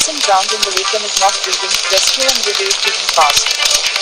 person drowned in the lake and is not breathing, rescue and relate to him fast.